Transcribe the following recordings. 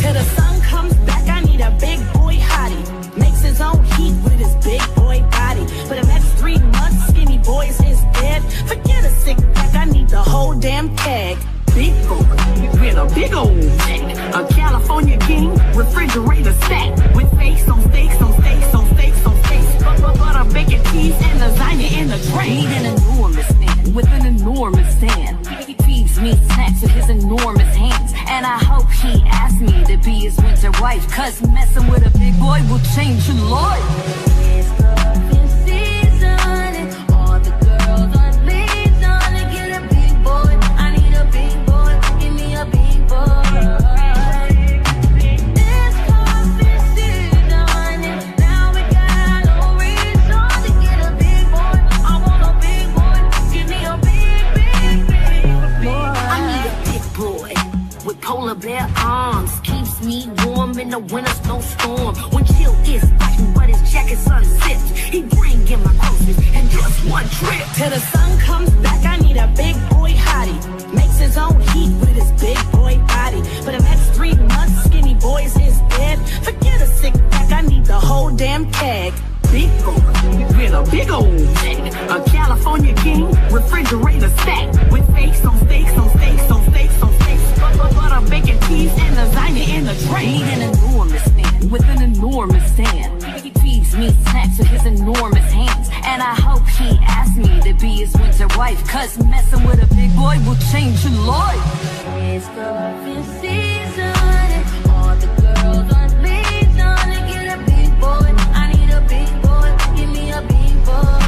Till the sun comes back, I need a big boy hottie. Makes his own heat with his big boy body. For the next 3 months, skinny boys is dead. Forget a sick pack, I need the whole damn keg. Big boy with a big old neck. A California king, refrigerator stack. With steaks on steaks on steaks on steaks on steaks. Butter, bacon, cheese, and lasagna in the tray. Need an enormous man with an enormous hand. He feeds me snacks with his enormous hands. And I hope he asks me to be his winter wife. Cause messing with a big boy will change your life. It's curfew season and all the girls are leads on to get a big boy. I need a big boy, give me a big boy. It's curfew season and now we got no reason to get a big boy. I want a big boy, give me a big, big, big boy. I need a big boy with polar bear arms. Keeps me warm in the winter snowstorm. When chill is fighting, but his jacket unzipped. He bring in my groceries and just one trip. Till the sun comes back, I need a big boy hottie. Makes his own heat with his big boy body. For the next 3 months, skinny boys is dead. Forget a sick pack, I need the whole damn keg. Big boy with a big old neck. A California king, refrigerator stack. With steaks on steaks on steaks on steaks on steaks. Butter, bacon, cheese, and lasagna in the tray. Need an enormous man with an enormous stand. He feeds me snacks with his enormous hands. And I hope he asks me to be his winter wife. Cause messing with a big boy will change your life. It's curfew season and all the girls are leads on to get a big boy. I need a big boy, give me a big boy.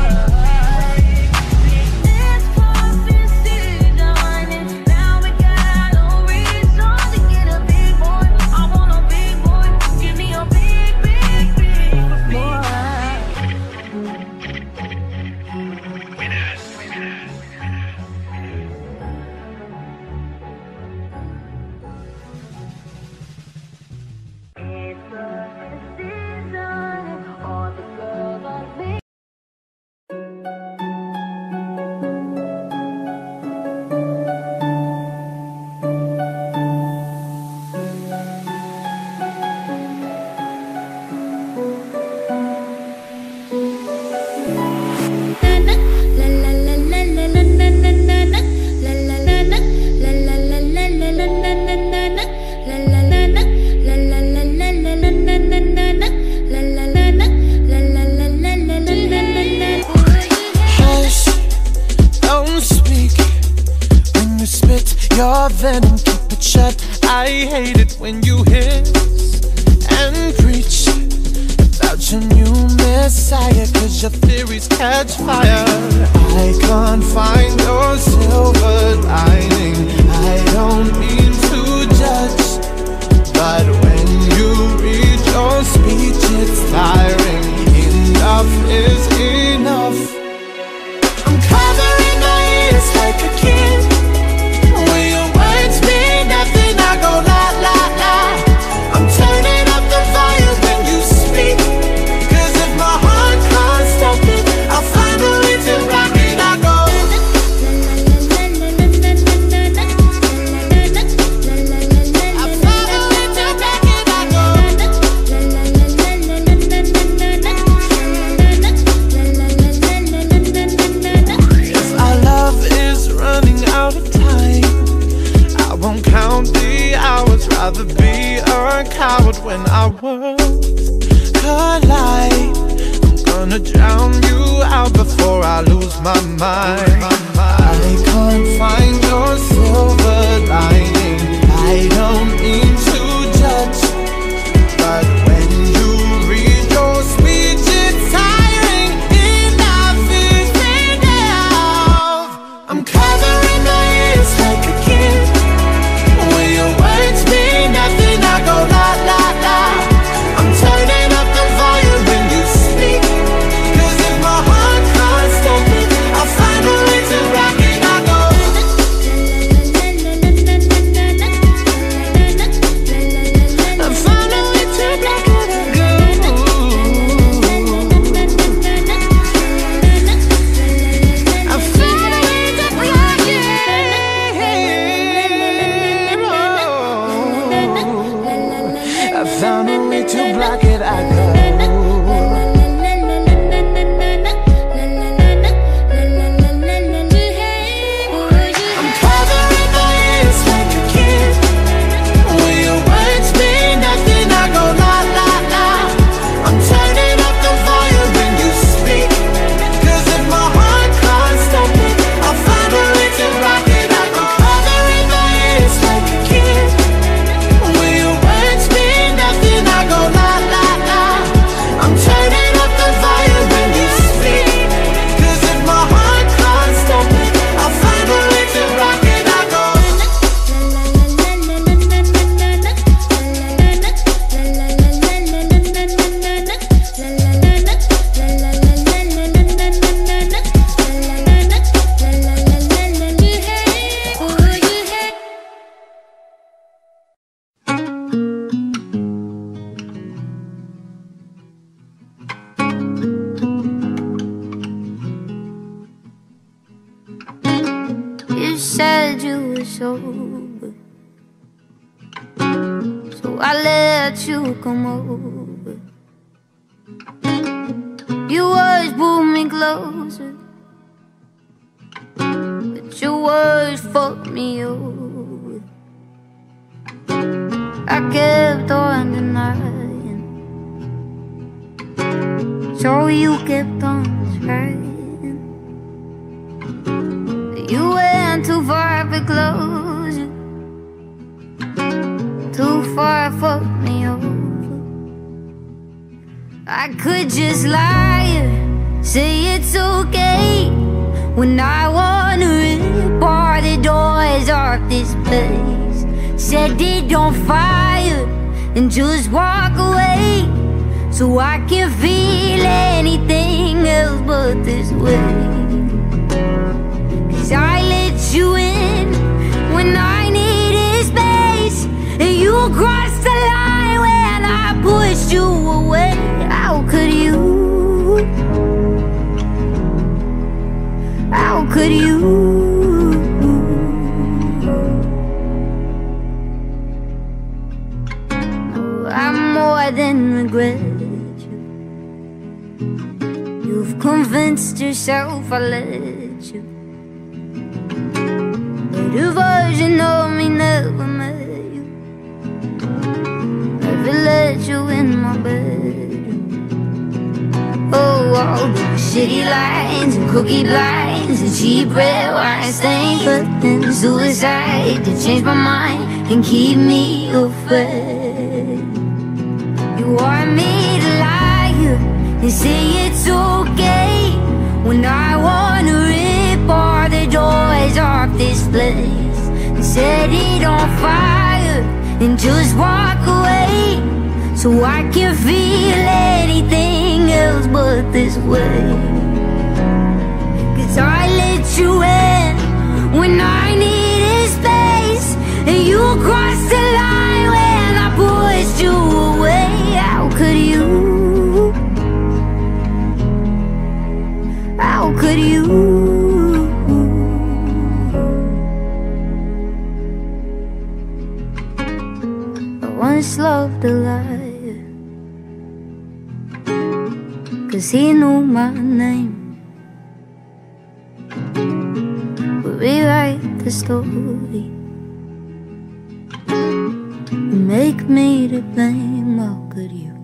down only to block it, I go. Make me to blame, how could you?